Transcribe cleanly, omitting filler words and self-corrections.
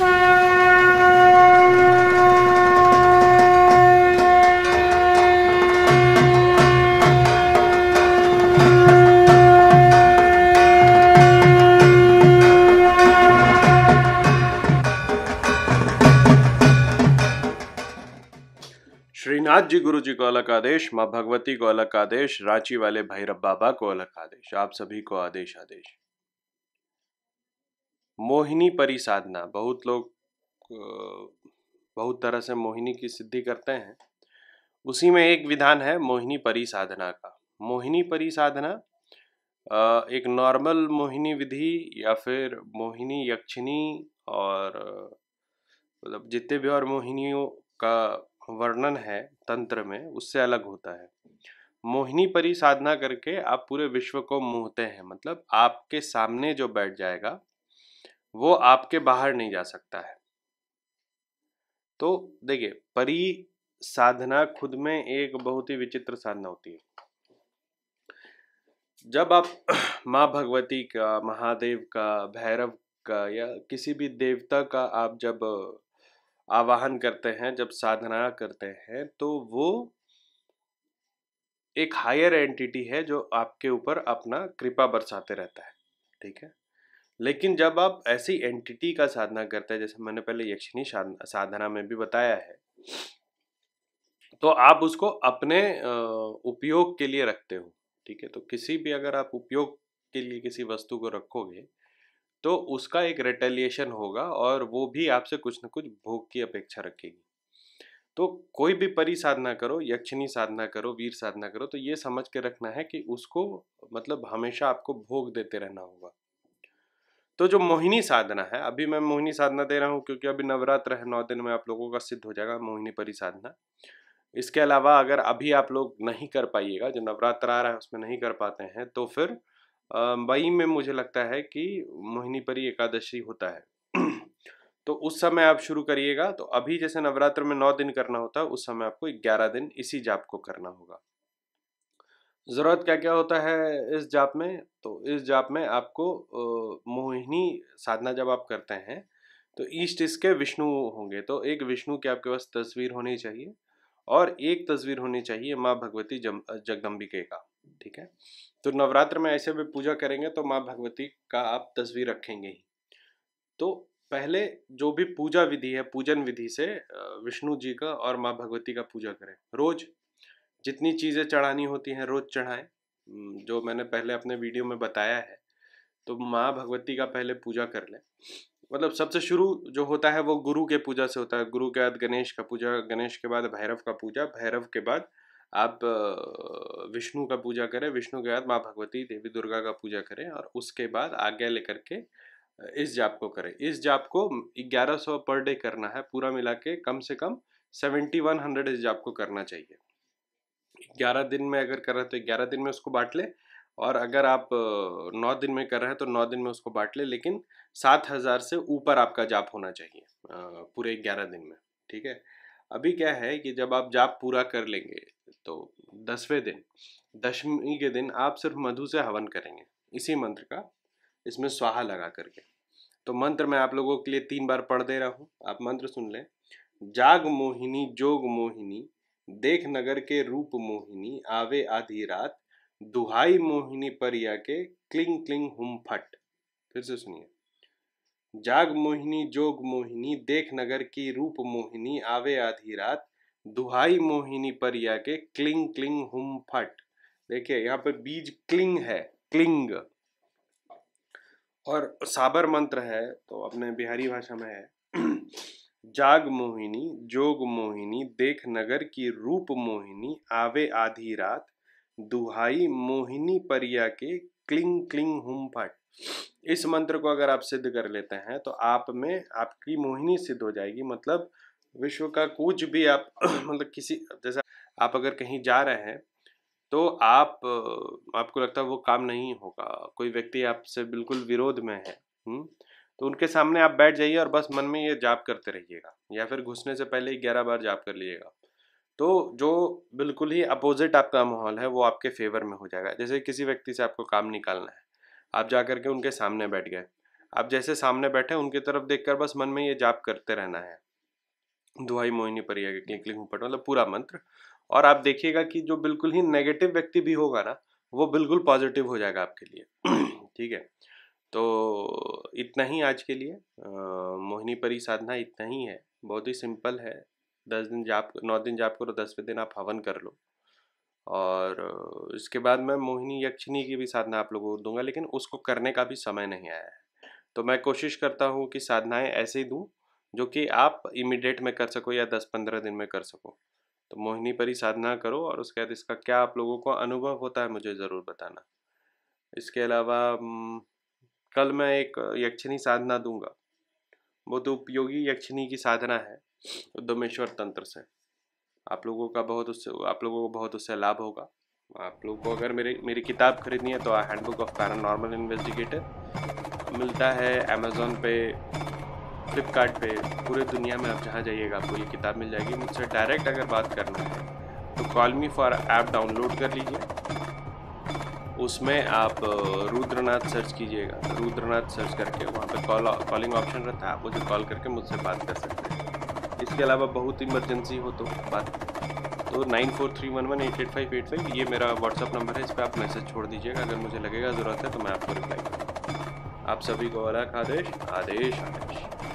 जी गुरु जी को अलग आदेश, माँ भगवती को अलग आदेश, रांची वाले भैरव बाबा को अलग आदेश, आप सभी को आदेश आदेश। मोहिनी परी साधना, बहुत लोग बहुत तरह से मोहिनी की सिद्धि करते हैं, उसी में एक विधान है मोहिनी परी साधना का। मोहिनी परी साधना एक नॉर्मल मोहिनी विधि या फिर मोहिनी यक्षिणी और मतलब जितने भी और मोहिनियों का वर्णन है तंत्र में, उससे अलग होता है। मोहिनी परी साधना करके आप पूरे विश्व को मोहते हैं, मतलब आपके सामने जो बैठ जाएगा वो आपके बाहर नहीं जा सकता है। तो देखिए, परी साधना खुद में एक बहुत ही विचित्र साधना होती है। जब आप माँ भगवती का, महादेव का, भैरव का या किसी भी देवता का आप जब आवाहन करते हैं, जब साधना करते हैं, तो वो एक हायर एंटिटी है जो आपके ऊपर अपना कृपा बरसाते रहता है, ठीक है। लेकिन जब आप ऐसी एंटिटी का साधना करते हैं, जैसे मैंने पहले यक्षिणी साधना में भी बताया है, तो आप उसको अपने उपयोग के लिए रखते हो, ठीक है। तो किसी भी अगर आप उपयोग के लिए किसी वस्तु को रखोगे तो उसका एक रिटेलिएशन होगा और वो भी आपसे कुछ न कुछ भोग की अपेक्षा रखेगी। तो कोई भी परी साधना करो, यक्षिणी साधना करो, वीर साधना करो, तो ये समझ के रखना है कि उसको मतलब हमेशा आपको भोग देते रहना होगा। तो जो मोहिनी साधना है, अभी मैं मोहिनी साधना दे रहा हूँ क्योंकि अभी नवरात्र है, 9 दिन में आप लोगों का सिद्ध हो जाएगा मोहिनी परी साधना। इसके अलावा अगर अभी आप लोग नहीं कर पाइएगा, जो नवरात्र आ रहा है उसमें नहीं कर पाते हैं, तो फिर मई में मुझे लगता है कि मोहिनी परी एकादशी होता है, तो उस समय आप शुरू करिएगा। तो अभी जैसे नवरात्र में 9 दिन करना होता है, उस समय आपको 11 दिन इसी जाप को करना होगा। ज़रूरत क्या क्या होता है इस जाप में? तो इस जाप में आपको मोहिनी साधना जब आप करते हैं तो ईस्ट इसके विष्णु होंगे, तो एक विष्णु की आपके पास तस्वीर होनी चाहिए और एक तस्वीर होनी चाहिए माँ भगवती जगदम्बिके का, ठीक है। तो नवरात्र में ऐसे भी पूजा करेंगे तो माँ भगवती का आप तस्वीर रखेंगे ही। तो पहले जो भी पूजा विधि है, पूजन विधि से विष्णु जी का और माँ भगवती का पूजा करें। रोज जितनी चीज़ें चढ़ानी होती हैं रोज चढ़ाएं, जो मैंने पहले अपने वीडियो में बताया है। तो माँ भगवती का पहले पूजा कर लें, मतलब सबसे शुरू जो होता है वो गुरु के पूजा से होता है। गुरु के बाद गणेश का पूजा, गणेश के बाद भैरव का पूजा, भैरव के बाद आप विष्णु का पूजा करें, विष्णु के बाद माँ भगवती देवी दुर्गा का पूजा करें और उसके बाद आज्ञा लेकर के इस जाप को करें। इस जाप को 1100 पर डे करना है, पूरा मिला के कम से कम 7100 इस जाप को करना चाहिए। 11 दिन में अगर कर रहे हैं तो 11 दिन में उसको बांट लें, और अगर आप 9 दिन में कर रहे हैं तो 9 दिन में उसको बांट लें, लेकिन 7000 से ऊपर आपका जाप होना चाहिए पूरे 11 दिन में, ठीक है। अभी क्या है कि जब आप जाप पूरा कर लेंगे तो 10वें दिन, दशमी के दिन आप सिर्फ मधु से हवन करेंगे इसी मंत्र का, इसमें स्वाहा लगा करके। तो मंत्र मैं आप लोगों के लिए 3 बार पढ़ दे रहा हूँ, आप मंत्र सुन लें। जाग मोहिनी जोग मोहिनी, देख नगर के रूप मोहिनी, आवे आधी रात, दुहाई मोहिनी परिया के, क्लिंग क्लिंग हुम फट। फिर से सुनिए। जाग मोहिनी जोग मोहिनी, देख नगर की रूप मोहिनी, आवे आधी रात, दुहाई मोहिनी परिया के, क्लिंग क्लिंग हुम फट। देखिए यहाँ पर बीज क्लिंग है, क्लिंग, और साबर मंत्र है तो अपने बिहारी भाषा में है। जाग मोहिनी जोग मोहिनी, देख नगर की रूप मोहिनी, आवे आधी रात, दुहाई मोहिनी परिया के, क्लिंग क्लिंग हुम फट। इस मंत्र को अगर आप सिद्ध कर लेते हैं तो आप में आपकी मोहिनी सिद्ध हो जाएगी। मतलब विश्व का कुछ भी आप मतलब किसी, जैसा आप अगर कहीं जा रहे हैं तो आप, आपको लगता है वो काम नहीं होगा, कोई व्यक्ति आपसे बिल्कुल विरोध में है, तो उनके सामने आप बैठ जाइए और बस मन में ये जाप करते रहिएगा, या फिर घुसने से पहले 11 बार जाप कर लीजिएगा। तो जो बिल्कुल ही अपोजिट आपका माहौल है वो आपके फेवर में हो जाएगा। जैसे किसी व्यक्ति से आपको काम निकालना है, आप जा करके उनके सामने बैठ गए, आप जैसे सामने बैठे उनकी तरफ देखकर बस मन में ये जाप करते रहना है, दुहाई मोहिनी परी आगे क्लिक क्लिक पट, मतलब पूरा मंत्र। और आप देखिएगा कि जो बिल्कुल ही नेगेटिव व्यक्ति भी होगा ना, वो बिल्कुल पॉजिटिव हो जाएगा आपके लिए। ठीक है, तो इतना ही आज के लिए मोहिनी परी साधना इतना ही है, बहुत ही सिंपल है। 10 दिन जाप, 9 दिन जाप करो, 10वें दिन आप हवन कर लो। और इसके बाद मैं मोहिनी यक्षिणी की भी साधना आप लोगों को दूंगा, लेकिन उसको करने का भी समय नहीं आया है। तो मैं कोशिश करता हूँ कि साधनाएं ऐसे ही दूँ जो कि आप इमीडिएट में कर सको या 10-15 दिन में कर सको। तो मोहिनी परी साधना करो और उसके बाद इसका क्या आप लोगों को अनुभव होता है मुझे ज़रूर बताना। इसके अलावा कल मैं एक यक्षिणी साधना दूंगा, वो तो उपयोगी यक्षिणी की साधना है उद्यमेश्वर तंत्र से। आप लोगों को बहुत उससे लाभ होगा। आप लोगों को अगर मेरी किताब खरीदनी है तो हैंडबुक ऑफ पैरानॉर्मल इन्वेस्टिगेटर मिलता है अमेज़ॉन पे, फ्लिपकार्ट पे, पूरे दुनिया में आप जहाँ जाइएगा आपको ये किताब मिल जाएगी। मुझसे डायरेक्ट अगर बात करना है तो कॉलमी फॉर ऐप डाउनलोड कर लीजिए, उसमें आप रुद्रनाथ सर्च कीजिएगा, रुद्रनाथ सर्च करके वहाँ पर कॉलिंग ऑप्शन रहता है, आप मुझे कॉल करके मुझसे बात कर सकते हैं। इसके अलावा बहुत इमरजेंसी हो तो बात, तो 9431188585 ये मेरा व्हाट्सअप नंबर है, इस पर आप मैसेज छोड़ दीजिएगा। अगर मुझे लगेगा ज़रूरत है तो मैं आपको रिप्लाई करूँगा। आप सभी को अलख आदेश।